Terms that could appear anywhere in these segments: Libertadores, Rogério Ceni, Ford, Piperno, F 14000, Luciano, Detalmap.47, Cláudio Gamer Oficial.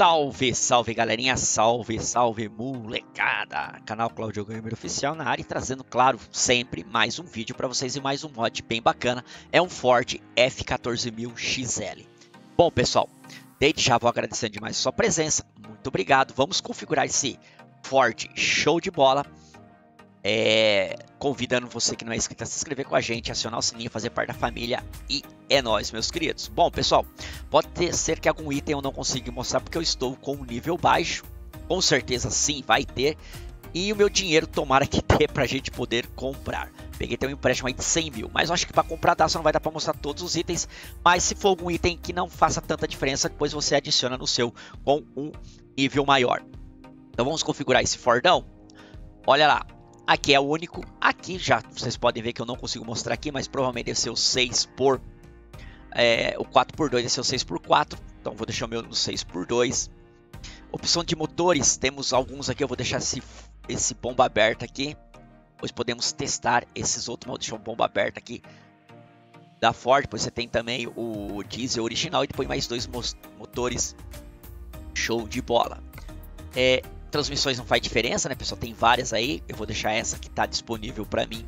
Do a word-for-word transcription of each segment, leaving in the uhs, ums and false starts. Salve, salve galerinha, salve, salve molecada! Canal Claudio Gamer Oficial na área e trazendo, claro, sempre mais um vídeo para vocês e mais um mod bem bacana. É um Ford F quatorze mil X L. Bom pessoal, desde já vou agradecendo demais a sua presença, muito obrigado. Vamos configurar esse Ford show de bola. É, convidando você que não é inscrito a se inscrever com a gente, acionar o sininho, fazer parte da família e é nóis, meus queridos. Bom, pessoal, pode ter, ser que algum item eu não consiga mostrar porque eu estou com um nível baixo, com certeza sim, vai ter. E o meu dinheiro tomara que dê pra gente poder comprar. Peguei até um empréstimo aí de cem mil, mas eu acho que para comprar dá, só não vai dar para mostrar todos os itens. Mas se for algum item que não faça tanta diferença, depois você adiciona no seu com um nível maior. Então vamos configurar esse Fordão. Olha lá. Aqui é o único, aqui já vocês podem ver que eu não consigo mostrar aqui, mas provavelmente deve ser o seis por, é, o quatro por dois deve ser o seis por quatro, então vou deixar o meu no seis por dois. Opção de motores, temos alguns aqui, eu vou deixar esse, esse bomba aberto aqui, pois podemos testar esses outros, deixa um bomba aberto aqui da Ford, pois você tem também o diesel original e depois mais dois motores, show de bola. É... Transmissões não faz diferença, né, pessoal? Tem várias aí. Eu vou deixar essa que tá disponível pra mim.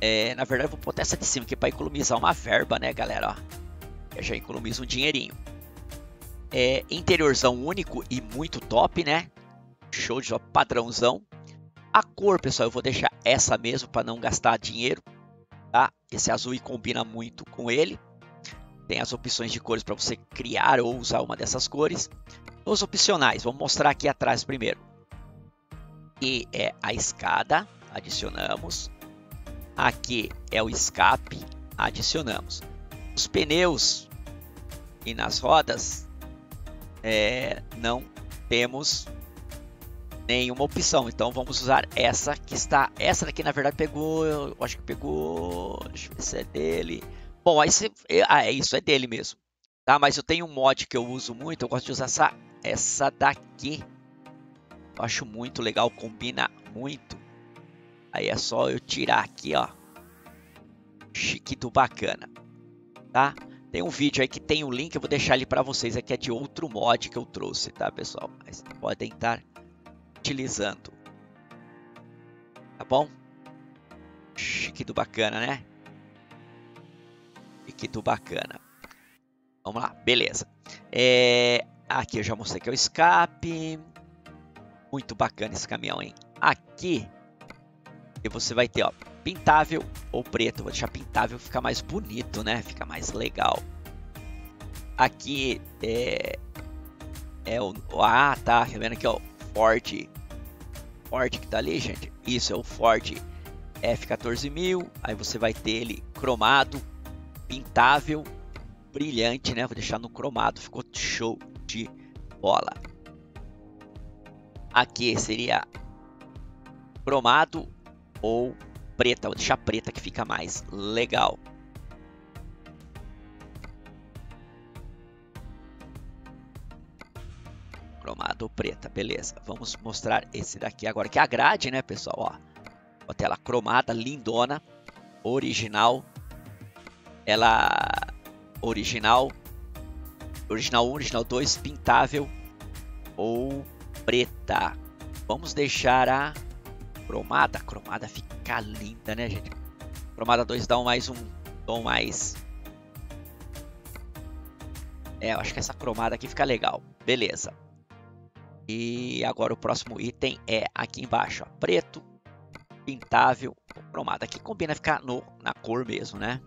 É, na verdade, eu vou botar essa de cima aqui pra economizar uma verba, né, galera? Ó, eu já economizo um dinheirinho. É, interiorzão único e muito top, né? Show de padrãozão. A cor, pessoal, eu vou deixar essa mesmo pra não gastar dinheiro, tá? Esse azul e combina muito com ele. Tem as opções de cores pra você criar ou usar uma dessas cores. Os opcionais, vamos mostrar aqui atrás primeiro. E é a escada, adicionamos. Aqui é o escape, adicionamos. Os pneus e nas rodas, é, não temos nenhuma opção. Então vamos usar essa que está. Essa daqui na verdade pegou, eu acho que pegou. Deixa eu ver se é dele. Bom, aí se, ah, é isso, é dele mesmo. Tá, mas eu tenho um mod que eu uso muito, eu gosto de usar essa, essa daqui. Eu acho muito legal, combina muito. Aí é só eu tirar aqui, ó. Chique do bacana. Tá? Tem um vídeo aí que tem o link, eu vou deixar ali pra vocês. Aqui é de outro mod que eu trouxe, tá, pessoal? Mas podem estar utilizando. Tá bom? Chique do bacana, né? Chique do bacana. Vamos lá, beleza. É, aqui eu já mostrei que é o escape. Muito bacana esse caminhão, hein? Aqui e você vai ter, ó, pintável ou preto. Vou deixar pintável, fica mais bonito, né? Fica mais legal. Aqui é, é o... Ah, tá. Tá vendo aqui, ó, Ford. Ford que tá ali, gente. Isso, é o Ford F quatorze mil. Aí você vai ter ele cromado, pintável. Brilhante, né? Vou deixar no cromado. Ficou show de bola. Aqui seria cromado ou preta. Vou deixar preta que fica mais legal. Cromado ou preta. Beleza. Vamos mostrar esse daqui agora. Que é a grade, né, pessoal? Ó, a tela cromada, lindona. Original. Ela... Original, original um, original dois, pintável ou preta. Vamos deixar a cromada. A cromada fica linda, né, gente? Cromada dois dá um mais um tom mais. É, eu acho que essa cromada aqui fica legal. Beleza. E agora o próximo item é aqui embaixo, ó, preto, pintável, cromada. Aqui combina ficar no, na cor mesmo, né?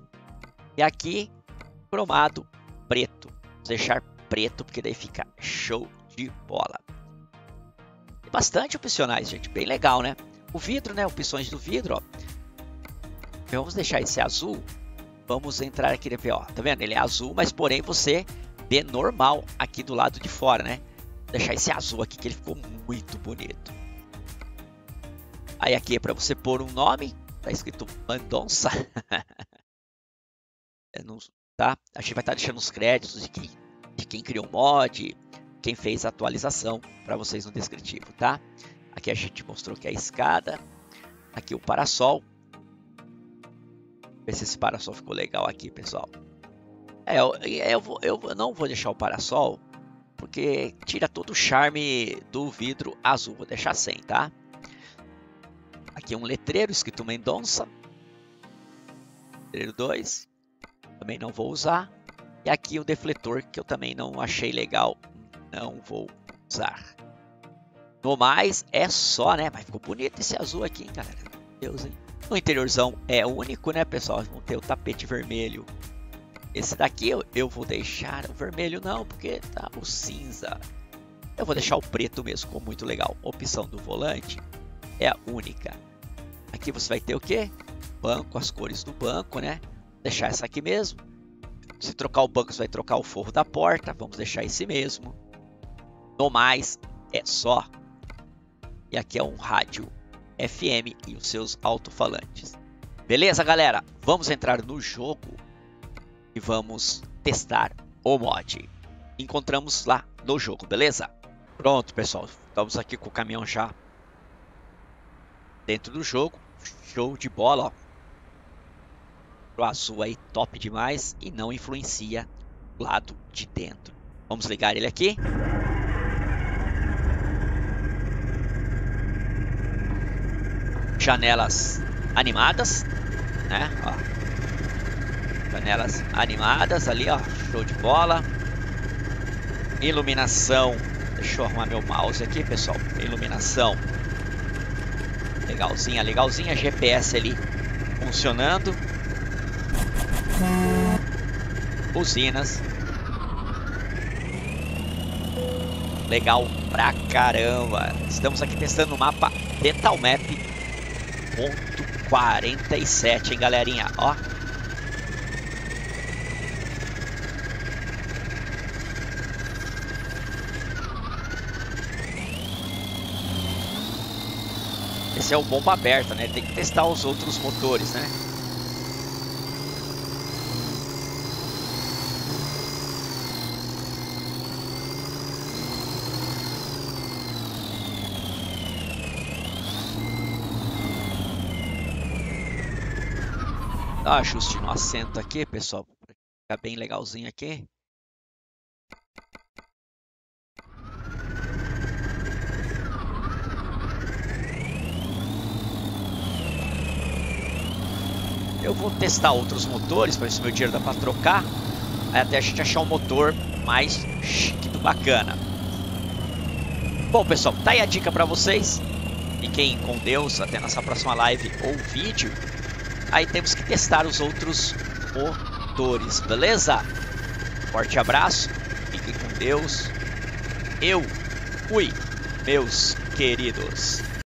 E aqui cromado, preto. Vou deixar preto porque daí fica show de bola. Tem bastante opcionais, gente. Bem legal, né? O vidro, né? Opções do vidro, ó. Então, vamos deixar esse azul. Vamos entrar aqui, ó. Tá vendo? Ele é azul, mas porém você vê normal aqui do lado de fora, né? Vou deixar esse azul aqui que ele ficou muito bonito. Aí aqui é pra você pôr um nome. Tá escrito Mendonça. Eu não... Tá? A gente vai estar deixando os créditos de quem, de quem criou o mod, quem fez a atualização para vocês no descritivo, tá? Aqui a gente mostrou que é a escada, aqui o parasol. Ver se esse parasol ficou legal aqui, pessoal. É, eu, eu, vou, eu não vou deixar o parasol porque tira todo o charme do vidro azul. Vou deixar sem, tá? Aqui um letreiro escrito Mendonça. Letreiro dois. Também não vou usar. E aqui o defletor, que eu também não achei legal. Não vou usar. No mais, é só, né? Mas ficou bonito esse azul aqui, hein, galera? Meu Deus, hein? O interiorzão é único, né, pessoal? Vamos ter o tapete vermelho. Esse daqui eu, eu vou deixar o vermelho não, porque tá o cinza. Eu vou deixar o preto mesmo, ficou muito legal. A opção do volante é a única. Aqui você vai ter o que? Banco, as cores do banco, né? Vou deixar essa aqui mesmo. Se trocar o banco, você vai trocar o forro da porta. Vamos deixar esse mesmo. No mais, é só. E aqui é um rádio F M e os seus alto-falantes. Beleza, galera? Vamos entrar no jogo e vamos testar o mod. Encontramos lá no jogo, beleza? Pronto, pessoal. Estamos aqui com o caminhão já dentro do jogo. Show de bola, ó. O azul aí, top demais. E não influencia o lado de dentro. Vamos ligar ele aqui. Janelas animadas, né? Ó. Janelas animadas ali, ó, show de bola. Iluminação, deixa eu arrumar meu mouse aqui, pessoal. Iluminação legalzinha, legalzinha. G P S ali funcionando. Buzinas. Legal pra caramba. Estamos aqui testando o mapa Detalmap ponto quarenta e sete, hein, galerinha, ó. Esse é o bomba aberta, né? Tem que testar os outros motores, né? Dá um ajuste no assento aqui, pessoal, pra ficar bem legalzinho aqui. Eu vou testar outros motores, para ver se meu dinheiro dá para trocar. Aí até a gente achar um motor mais chique do bacana. Bom, pessoal, tá aí a dica para vocês. Fiquem com Deus até nossa próxima live ou vídeo. Aí temos que testar os outros motores, beleza? Forte abraço, fiquem com Deus. Eu fui, meus queridos.